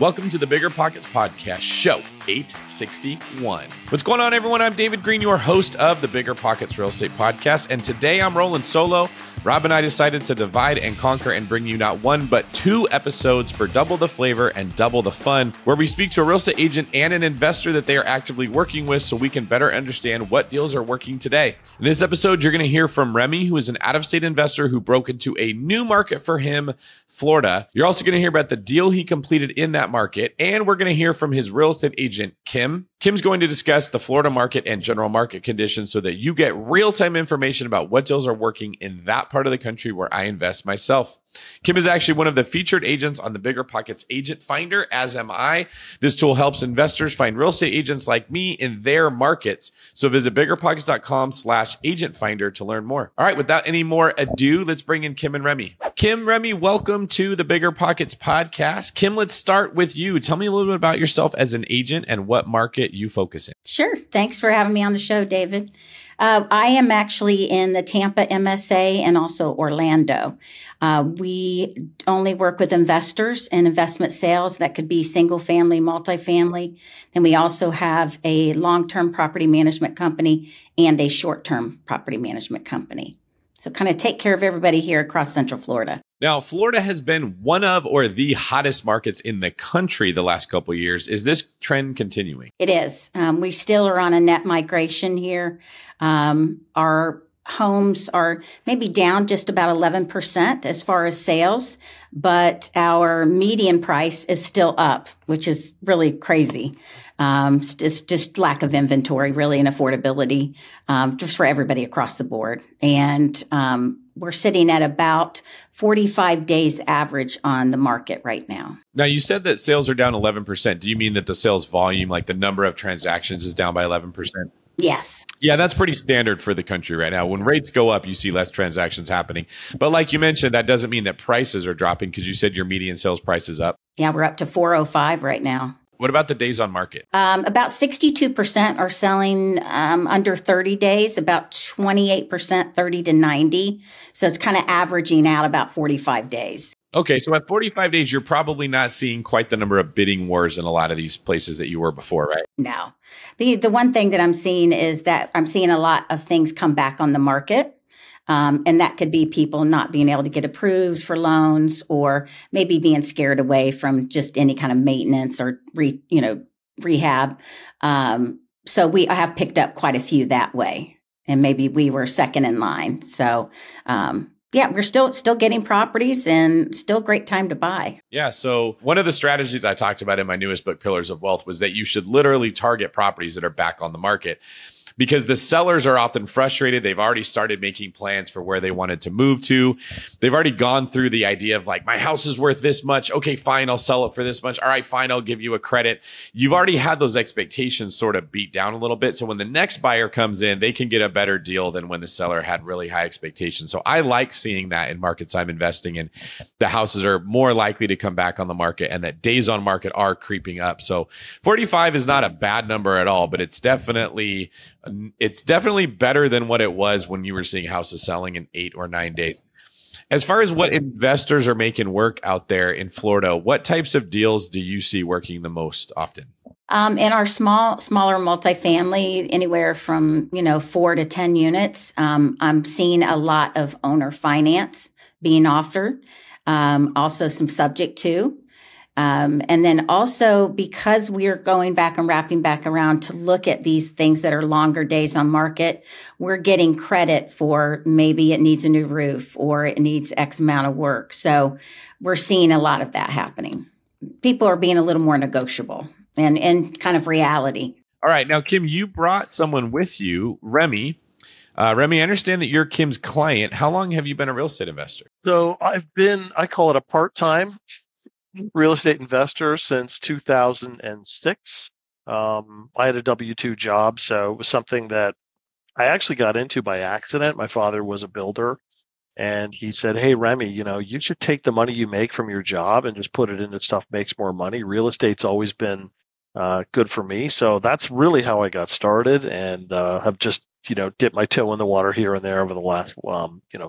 Welcome to the Bigger Pockets Podcast, show 861. What's going on, everyone? I'm David Green, your host of the Bigger Pockets Real Estate Podcast. And today I'm rolling solo. Rob and I decided to divide and conquer and bring you not one, but two episodes for double the flavor and double the fun, where we speak to a real estate agent and an investor that they are actively working with so we can better understand what deals are working today. In this episode, you're going to hear from Remy, who is an out-of-state investor who broke into a new market for him, Florida. You're also going to hear about the deal he completed in that market, and we're going to hear from his real estate agent, Kim. Kim's going to discuss the Florida market and general market conditions so that you get real-time information about what deals are working in that part of the country where I invest myself. Kim is actually one of the featured agents on the BiggerPockets Agent Finder, as am I. This tool helps investors find real estate agents like me in their markets. So visit BiggerPockets.com/agentfinder to learn more. All right, without any more ado, let's bring in Kim and Remy. Kim, Remy, welcome to the BiggerPockets Podcast. Kim, let's start with you. Tell me a little bit about yourself as an agent and what market you focus in. Sure. Thanks for having me on the show, David. I am actually in the Tampa MSA and also Orlando. We only work with investors and investment sales. That could be single family, multifamily. Then we also have a long-term property management company and a short-term property management company. So kind of take care of everybody here across Central Florida. Now, Florida has been one of or the hottest markets in the country the last couple of years. Is this trend continuing? It is. We still are on a net migration here. Our homes are maybe down just about 11% as far as sales, but our median price is still up, which is really crazy. Just lack of inventory, really, and affordability just for everybody across the board. And we're sitting at about 45 days average on the market right now. Now, you said that sales are down 11%. Do you mean that the sales volume, like the number of transactions, is down by 11%? Yes. Yeah, that's pretty standard for the country right now. When rates go up, you see less transactions happening. But like you mentioned, that doesn't mean that prices are dropping because you said your median sales price is up. Yeah, we're up to 405 right now. What about the days on market? About 62% are selling under 30 days, about 28% 30 to 90. So it's kind of averaging out about 45 days. Okay, so at 45 days, you're probably not seeing quite the number of bidding wars in a lot of these places that you were before, right? No. The one thing that I'm seeing is that I'm seeing a lot of things come back on the market. And that could be people not being able to get approved for loans or maybe being scared away from just any kind of maintenance or rehab. So we have picked up quite a few that way. And maybe we were second in line. So, yeah, we're still getting properties and still great time to buy. Yeah. So one of the strategies I talked about in my newest book, Pillars of Wealth, was that you should literally target properties that are back on the market because the sellers are often frustrated. They've already started making plans for where they wanted to move to. They've already gone through the idea of like, my house is worth this much. Okay, fine. I'll sell it for this much. All right, fine. I'll give you a credit. You've already had those expectations sort of beat down a little bit. So when the next buyer comes in, they can get a better deal than when the seller had really high expectations. So I like seeing that in markets I'm investing in. The houses are more likely to come back on the market and that days on market are creeping up. So 45 is not a bad number at all, but it's definitely better than what it was when you were seeing houses selling in 8 or 9 days. As far as what investors are making work out there in Florida, what types of deals do you see working the most often? In our smaller multifamily, anywhere from 4 to 10 units, I'm seeing a lot of owner finance being offered, also some subject to. And then also because we are going back and wrapping back around to look at these things that are longer days on market, we're getting credit for maybe it needs a new roof or it needs X amount of work. So we're seeing a lot of that happening. People are being a little more negotiable and kind of reality. All right. Now, Kim, you brought someone with you, Remy. Remy, I understand that you're Kim's client. How long have you been a real estate investor? So I've been, I call it a part-time real estate investor since 2006. I had a W-2 job, so it was something that I actually got into by accident. My father was a builder, and he said, "Hey, Remy, you should take the money you make from your job and just put it into stuff that makes more money. Real estate's always been good for me." So that's really how I got started, and have just dipped my toe in the water here and there over the last,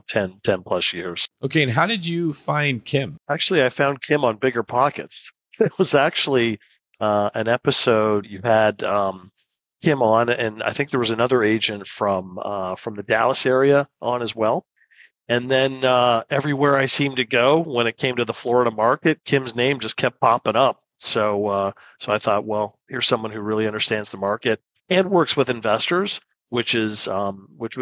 10 plus years. Okay. And how did you find Kim? Actually, I found Kim on BiggerPockets. It was actually an episode you had Kim on, and I think there was another agent from the Dallas area on as well. And then everywhere I seemed to go when it came to the Florida market, Kim's name just kept popping up. So so I thought, well, here's someone who really understands the market and works with investors, which was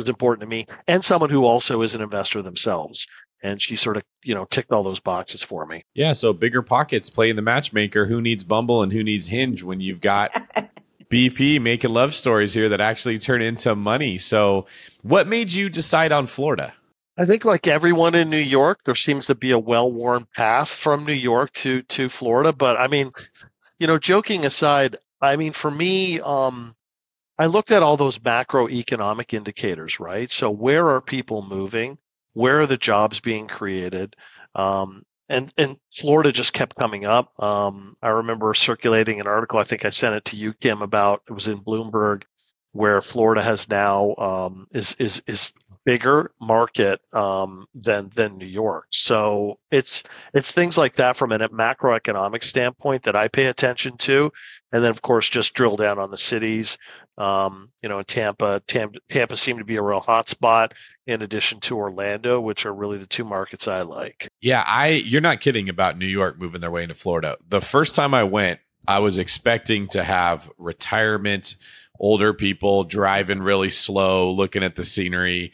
important to me, and someone who also is an investor themselves. And she sort of, you know, ticked all those boxes for me. Yeah. So BiggerPockets playing the matchmaker. Who needs Bumble and who needs Hinge when you've got BP making love stories here that actually turn into money? So what made you decide on Florida? I think like everyone in New York, there seems to be a well-worn path from New York to Florida. But I mean, you know, joking aside, I mean, for me, I looked at all those macroeconomic indicators, right? So where are people moving? Where are the jobs being created? And Florida just kept coming up. I remember circulating an article, I think I sent it to you, Kim, about, it was in Bloomberg, where Florida has now is bigger market than New York. So it's things like that from a macroeconomic standpoint that I pay attention to. And then of course, just drill down on the cities. You know, in Tampa seemed to be a real hot spot in addition to Orlando, which are really the two markets I like. Yeah. You're not kidding about New York moving their way into Florida. The first time I went, I was expecting to have retirement, older people driving really slow, looking at the scenery.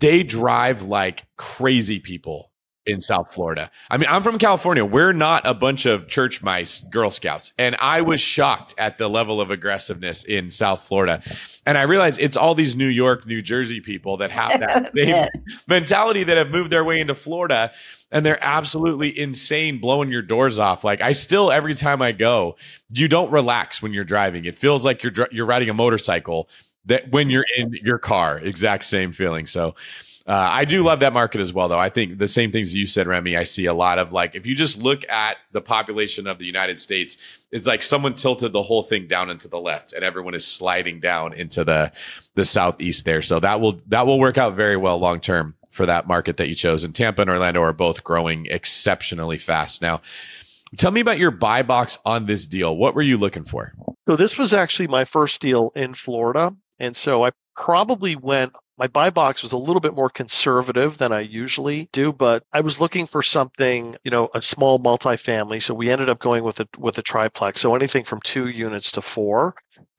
They drive like crazy people in South Florida. I mean, I'm from California. We're not a bunch of church mice, Girl Scouts. And I was shocked at the level of aggressiveness in South Florida. And I realized it's all these New York, New Jersey people that have that same mentality that have moved their way into Florida. And they're absolutely insane, blowing your doors off. Like I still, every time I go, you don't relax when you're driving. It feels like you're riding a motorcycle that when you're in your car, exact same feeling. So I do love that market as well, though. I think the same things you said, Remy, I see a lot of, like, if you just look at the population of the United States, it's like someone tilted the whole thing down into the left and everyone is sliding down into the southeast there. So that will work out very well long term for that market that you chose. And Tampa and Orlando are both growing exceptionally fast. Now, tell me about your buy box on this deal. What were you looking for? So this was actually my first deal in Florida. And so I probably went... my buy box was a little bit more conservative than I usually do, but I was looking for something, you know, a small multifamily. So we ended up going with a triplex. So anything from 2 units to 4.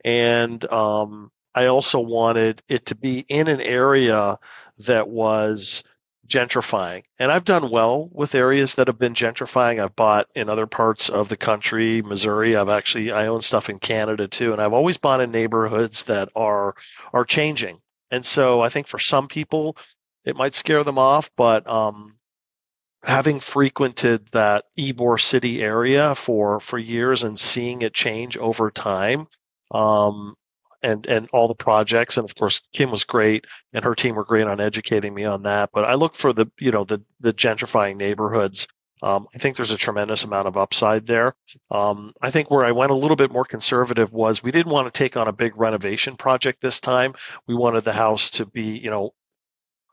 And I also wanted it to be in an area that was gentrifying. And I've done well with areas that have been gentrifying. I've bought in other parts of the country, Missouri. I own stuff in Canada too. And I've always bought in neighborhoods that are changing. And so I think for some people, it might scare them off, but having frequented that Ybor City area for years and seeing it change over time, and all the projects, and of course, Kim was great and her team were great on educating me on that. But I look for the gentrifying neighborhoods. I think there's a tremendous amount of upside there. I think where I went a little bit more conservative was we didn't want to take on a big renovation project this time. We wanted the house to be, you know,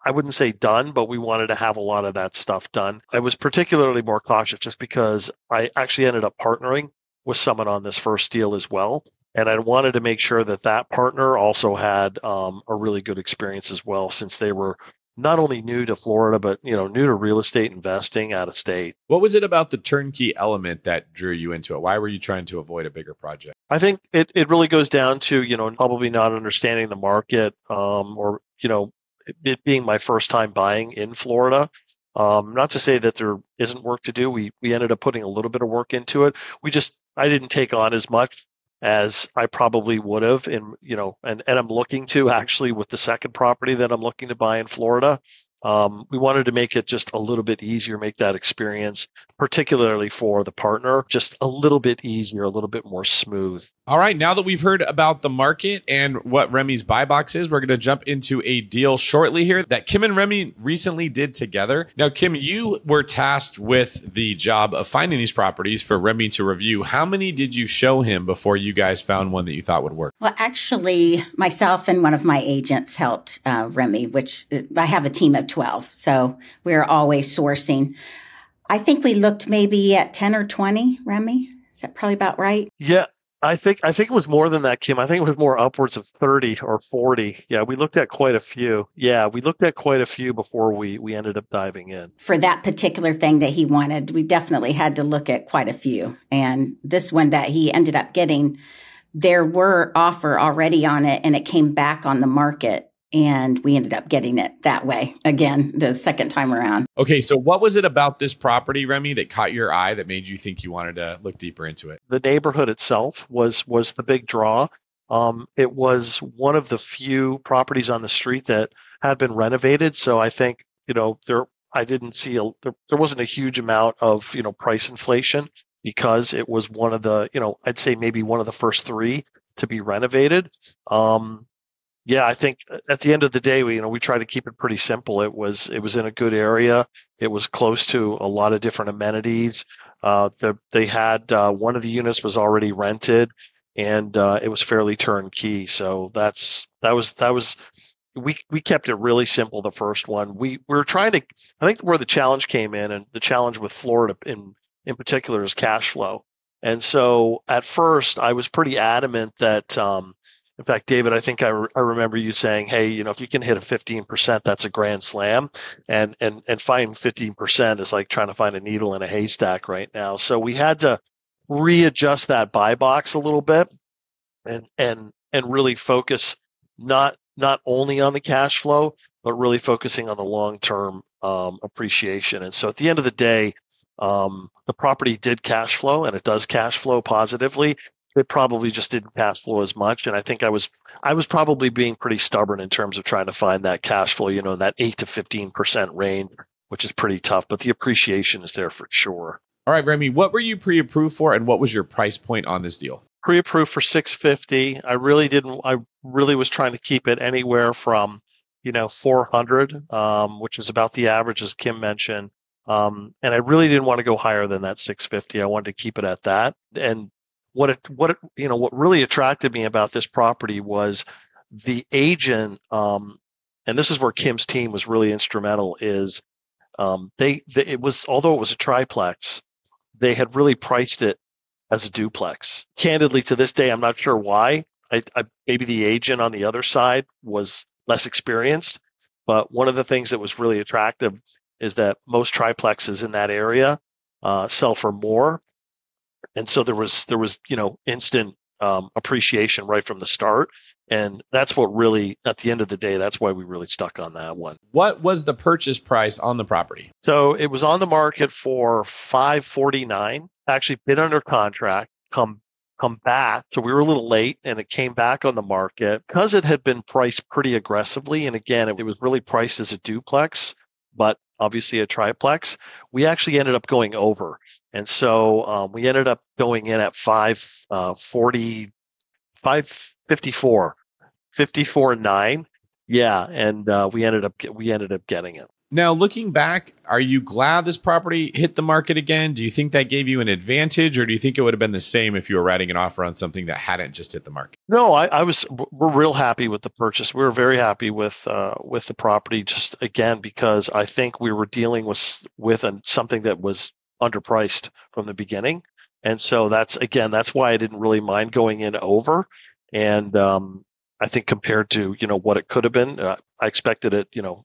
I wouldn't say done, but we wanted to have a lot of that stuff done. I was particularly more cautious just because I actually ended up partnering with someone on this first deal as well. And I wanted to make sure that that partner also had a really good experience as well, since they were not only new to Florida, but, you know, new to real estate investing out of state. What was it about the turnkey element that drew you into it? Why were you trying to avoid a bigger project? I think it really goes down to, you know, probably not understanding the market, or, you know, it being my first time buying in Florida. Not to say that there isn't work to do. We ended up putting a little bit of work into it. I didn't take on as much as I probably would have, in, you know, and I'm looking to actually with the second property that I'm looking to buy in Florida. We wanted to make it just a little bit easier, make that experience, particularly for the partner, just a little bit easier, a little bit more smooth. All right. Now that we've heard about the market and what Remy's buy box is, we're going to jump into a deal shortly here that Kim and Remy recently did together. Now, Kim, you were tasked with the job of finding these properties for Remy to review. How many did you show him before you guys found one that you thought would work? Well, actually, myself and one of my agents helped Remy, which I have a team of 12. So we're always sourcing. I think we looked maybe at 10 or 20, Remy. Is that probably about right? Yeah, I think it was more than that, Kim. I think it was more upwards of 30 or 40. Yeah, we looked at quite a few. Yeah, we looked at quite a few before we ended up diving in. For that particular thing that he wanted, we definitely had to look at quite a few. And this one that he ended up getting, there were offers already on it, and it came back on the market. And we ended up getting it that way again, the second time around. Okay, so what was it about this property, Remy, that caught your eye that made you think you wanted to look deeper into it? The neighborhood itself was the big draw. It was one of the few properties on the street that had been renovated. So I think, you know, there wasn't a huge amount of, you know, price inflation because it was one of the, you know, I'd say maybe one of the first three to be renovated. Yeah, I think at the end of the day, we try to keep it pretty simple. It was in a good area. It was close to a lot of different amenities. They had one of the units was already rented, and it was fairly turnkey. So we kept it really simple. The first one we were trying to. I think where the challenge came in, and the challenge with Florida in particular, is cash flow. And so at first, I was pretty adamant that. In fact, David, I think I remember you saying, hey, if you can hit a 15%, that's a grand slam. And find 15% is like trying to find a needle in a haystack right now. So we had to readjust that buy box a little bit and really focus not only on the cash flow, but really focusing on the long-term appreciation. And so at the end of the day, the property did cash flow, and it does cash flow positively. It probably just didn't cash flow as much. And I think I was probably being pretty stubborn in terms of trying to find that cash flow, in that 8 to 15% range, which is pretty tough. But the appreciation is there for sure. All right, Remy, what were you pre-approved for, and what was your price point on this deal? Pre-approved for $650,000. I really was trying to keep it anywhere from, $400,000, which is about the average, as Kim mentioned. And I really didn't want to go higher than that $650,000. I wanted to keep it at that. And what really attracted me about this property was the agent, and this is where Kim's team was really instrumental. Although it was a triplex, they had really priced it as a duplex. Candidly, to this day, I'm not sure why. Maybe the agent on the other side was less experienced, but one of the things that was really attractive is that most triplexes in that area sell for more. And so there was instant appreciation right from the start. And that's what really, at the end of the day, that's why we really stuck on that one. What was the purchase price on the property? So it was on the market for $549,000, actually bid under contract, come back. So we were a little late, and it came back on the market because it had been priced pretty aggressively. And again, it was really priced as a duplex, but obviously a triplex. We actually ended up going over. And so we ended up going in at 554.9. Yeah. And we ended up getting it. Now, looking back, are you glad this property hit the market again? Do you think that gave you an advantage, or do you think it would have been the same if you were writing an offer on something that hadn't just hit the market? No, we're real happy with the purchase. We were very happy with the property, just again, because I think we were dealing with something that was underpriced from the beginning. And so that's why I didn't really mind going in over. And, I think compared to, what it could have been, I expected it, $600,000,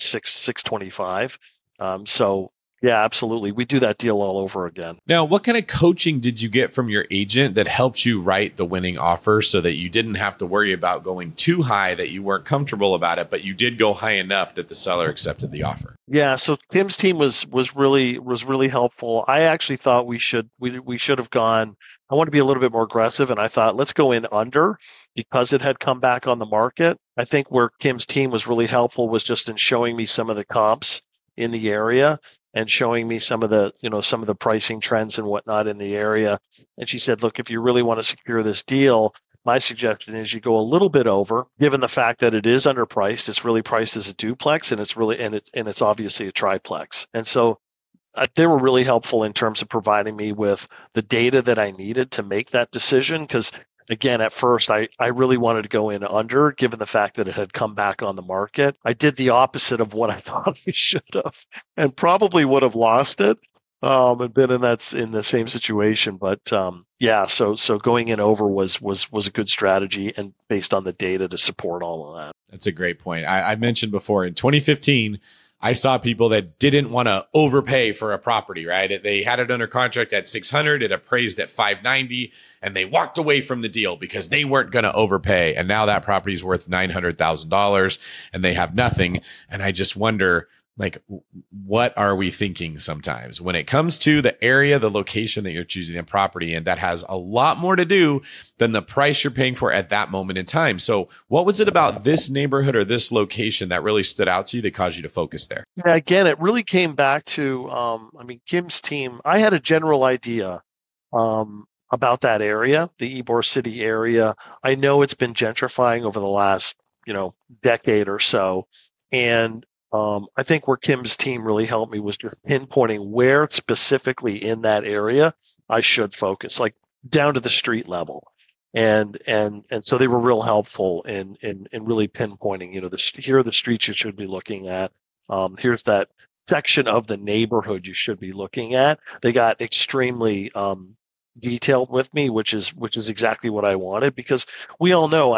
$625,000. So yeah, absolutely. We do that deal all over again. Now, what kind of coaching did you get from your agent that helped you write the winning offer so that you didn't have to worry about going too high, that you weren't comfortable about it, but you did go high enough that the seller accepted the offer? Yeah. So Kim's team was really helpful. I actually thought we should have gone, I want to be a little bit more aggressive. And I thought, let's go in under because it had come back on the market. I think where Kim's team was really helpful was just in showing me some of the comps in the area and showing me some of the pricing trends and whatnot in the area. And she said, look, if you really want to secure this deal, my suggestion is you go a little bit over, given the fact that it is underpriced. It's really priced as a duplex, and it's obviously a triplex. And so they were really helpful in terms of providing me with the data that I needed to make that decision, because Again, at first, I really wanted to go in under, given the fact that it had come back on the market. I did the opposite of what I thought I should have, and probably would have lost it and been in the same situation. But yeah, so going in over was a good strategy, and based on the data to support all of that. That's a great point. I mentioned before in 2015. I saw people that didn't want to overpay for a property, right? They had it under contract at $600, it appraised at $590, and they walked away from the deal because they weren't going to overpay. And now that property is worth $900,000 and they have nothing. And I just wonder, like, what are we thinking sometimes when it comes to the area, the location that you're choosing the property in? That has a lot more to do than the price you're paying for at that moment in time. So what was it about this neighborhood or this location that really stood out to you that caused you to focus there? Yeah, again, it really came back to, Kim's team. I had a general idea about that area, the Ybor City area. I know it's been gentrifying over the last, decade or so. And I think where Kim's team really helped me was just pinpointing where specifically in that area I should focus, like down to the street level. And so they were real helpful in really pinpointing, here are the streets you should be looking at. Here's that section of the neighborhood you should be looking at. They got extremely, detailed with me, which is exactly what I wanted, because we all know,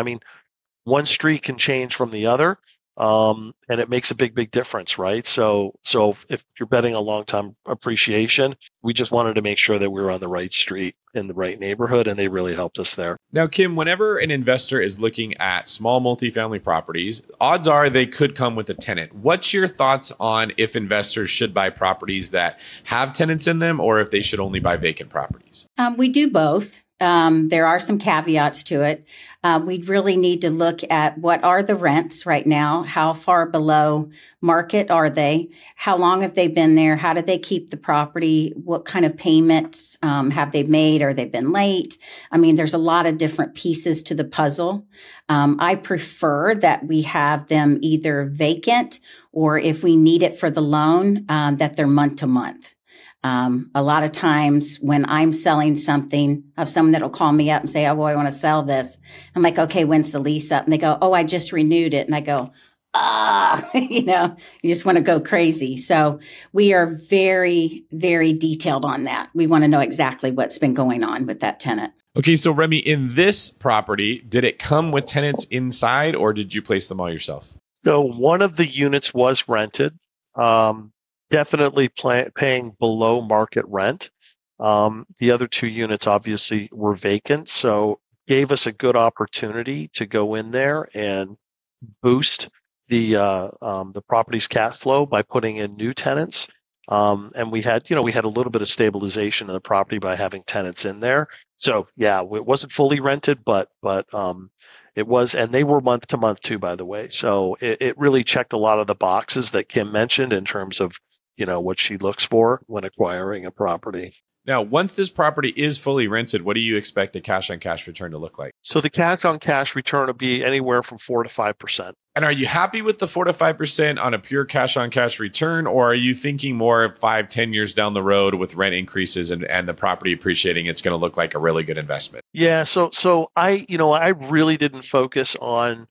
one street can change from the other. And it makes a big difference, right? So if you're betting a long-term appreciation, we just wanted to make sure that we were on the right street in the right neighborhood, and they really helped us there. Now, Kim, whenever an investor is looking at small multifamily properties, odds are they could come with a tenant. What's your thoughts on if investors should buy properties that have tenants in them, or if they should only buy vacant properties? We do both. There are some caveats to it. We'd really need to look at what are the rents right now? How far below market are they? How long have they been there? How did they keep the property? What kind of payments have they made? Or they've been late? There's a lot of different pieces to the puzzle. I prefer that we have them either vacant, or if we need it for the loan, that they're month to month. A lot of times when I'm selling something, I have someone that'll call me up and say, oh, well, I want to sell this. I'm like, okay, when's the lease up? And they go, oh, I just renewed it. And I go, you just want to go crazy. So we are very, very detailed on that. We want to know exactly what's been going on with that tenant. Okay. So Remy, in this property, did it come with tenants inside, or did you place them all yourself? So one of the units was rented. Definitely paying below market rent. The other two units obviously were vacant, so gave us a good opportunity to go in there and boost the property's cash flow by putting in new tenants. And we had a little bit of stabilization in the property by having tenants in there. So yeah, it wasn't fully rented, but it was, and they were month to month too, by the way. So it really checked a lot of the boxes that Kim mentioned in terms of, what she looks for when acquiring a property. Now, once this property is fully rented, what do you expect the cash on cash return to look like? So the cash on cash return will be anywhere from 4 to 5%. And are you happy with the 4 to 5% on a pure cash on cash return? Or are you thinking more of 5-10 years down the road with rent increases and the property appreciating, it's going to look like a really good investment? Yeah. So I really didn't focus on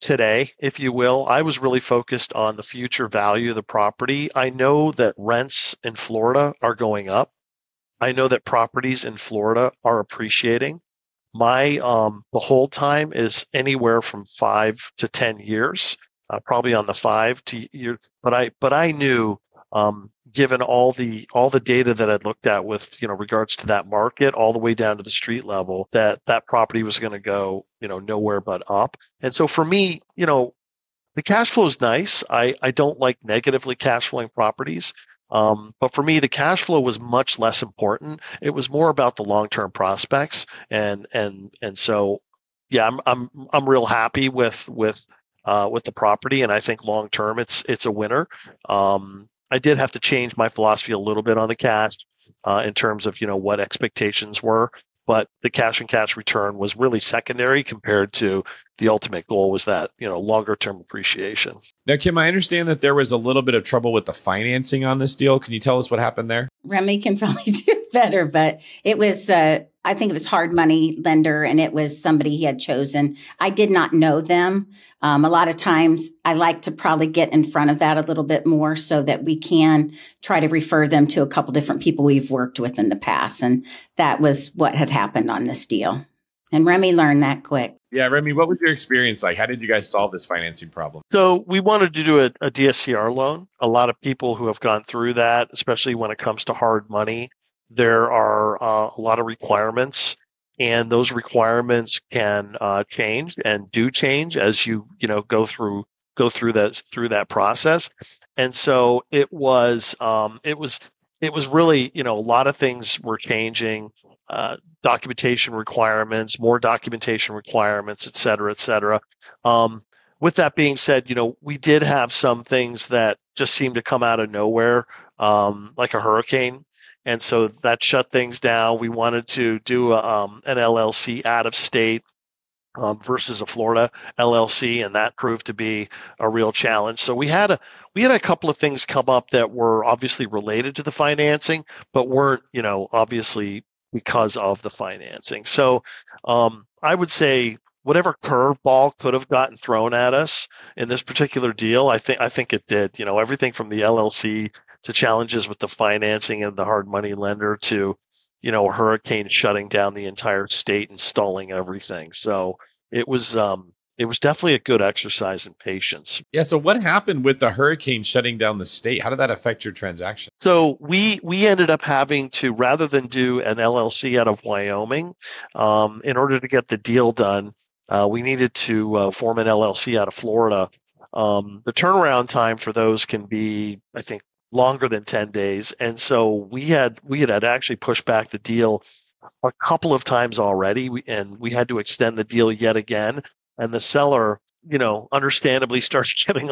today, if you will. I was really focused on the future value of the property. I know that rents in Florida are going up. I know that properties in Florida are appreciating. My the hold time is anywhere from 5 to 10 years, probably on the 5 to year. But I knew, given all the data that I'd looked at with regards to that market all the way down to the street level, that property was going to go nowhere but up. And so for me, the cash flow is nice. I don't like negatively cash flowing properties. But for me, the cash flow was much less important. It was more about the long-term prospects, and so, yeah, I'm real happy with the property, and I think long-term it's a winner. I did have to change my philosophy a little bit on the cash in terms of what expectations were, but the cash and cash return was really secondary compared to the ultimate goal was that, longer term appreciation. Now, Kim, I understand that there was a little bit of trouble with the financing on this deal. Can you tell us what happened there? Remy can probably do better, but it was, I think it was hard money lender, and it was somebody he had chosen. I did not know them. A lot of times I like to probably get in front of that a little bit more so that we can try to refer them to a couple different people we've worked with in the past. And that was what had happened on this deal. And Remy learned that quick. Yeah. Remy, what was your experience like? How did you guys solve this financing problem? So we wanted to do a DSCR loan. A lot of people who have gone through that, especially when it comes to hard money, there are a lot of requirements, and those requirements can change and do change as you go through that process. And so it was really, a lot of things were changing. Documentation requirements, more documentation requirements, et cetera, et cetera. With that being said, we did have some things that just seemed to come out of nowhere, like a hurricane. And so that shut things down. We wanted to do an LLC out of state versus a Florida LLC, and that proved to be a real challenge. So we had a couple of things come up that were obviously related to the financing, but weren't, obviously because of the financing. So I would say whatever curveball could have gotten thrown at us in this particular deal, I think it did. Everything from the LLC to challenges with the financing and the hard money lender to, a hurricane shutting down the entire state and stalling everything. So it was definitely a good exercise in patience. Yeah. So what happened with the hurricane shutting down the state? How did that affect your transaction? So we ended up having to, rather than do an LLC out of Wyoming, in order to get the deal done, we needed to form an LLC out of Florida. The turnaround time for those can be, I think, longer than 10 days. And so we had actually pushed back the deal a couple of times already, and we had to extend the deal yet again. And the seller, understandably starts getting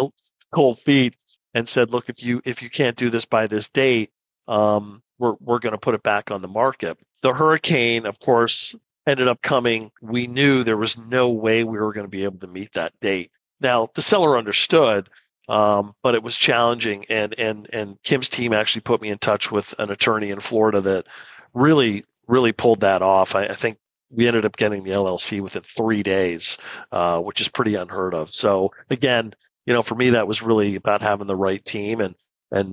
cold feet and said, look, if you can't do this by this date, we're going to put it back on the market. The hurricane, of course, ended up coming. We knew there was no way we were going to be able to meet that date. Now, the seller understood. But it was challenging, and Kim's team actually put me in touch with an attorney in Florida that really, really pulled that off. I think we ended up getting the LLC within 3 days, which is pretty unheard of. So again, for me, that was really about having the right team and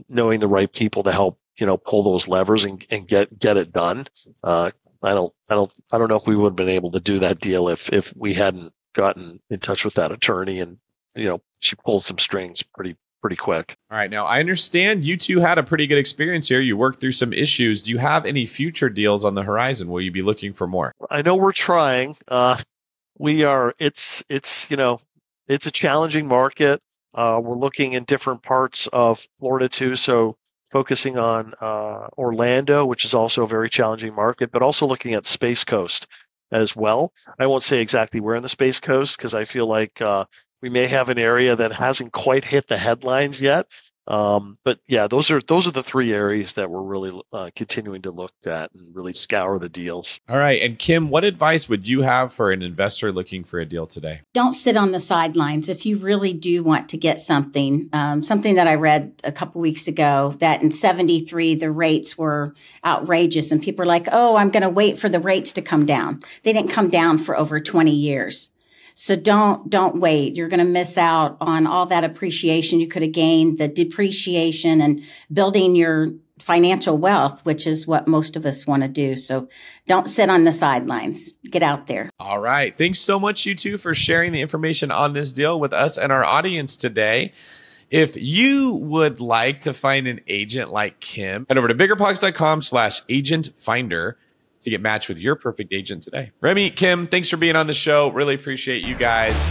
knowing the right people to help, pull those levers and get it done. I don't know if we would have been able to do that deal if we hadn't gotten in touch with that attorney, and she pulled some strings pretty quick. All right. Now, I understand you two had a pretty good experience here. You worked through some issues. Do you have any future deals on the horizon? Will you be looking for more? I know we're trying. We are. It's a challenging market. We're looking in different parts of Florida too. So focusing on Orlando, which is also a very challenging market, but also looking at Space Coast as well. I won't say exactly where in the Space Coast, because I feel like we may have an area that hasn't quite hit the headlines yet, but yeah, those are the three areas that we're really continuing to look at and really scour the deals. All right, and Kim, what advice would you have for an investor looking for a deal today? Don't sit on the sidelines if you really do want to get something. Something that I read a couple weeks ago, that in '73 the rates were outrageous, and people are like, "Oh, I'm going to wait for the rates to come down." They didn't come down for over 20 years. So don't wait. You're going to miss out on all that appreciation you could have gained, the depreciation and building your financial wealth, which is what most of us want to do. So don't sit on the sidelines. Get out there. All right. Thanks so much, you two, for sharing the information on this deal with us and our audience today. If you would like to find an agent like Kim, head over to biggerpockets.com/agentfinder. to get matched with your perfect agent today. Remy, Kim, thanks for being on the show. Really appreciate you guys.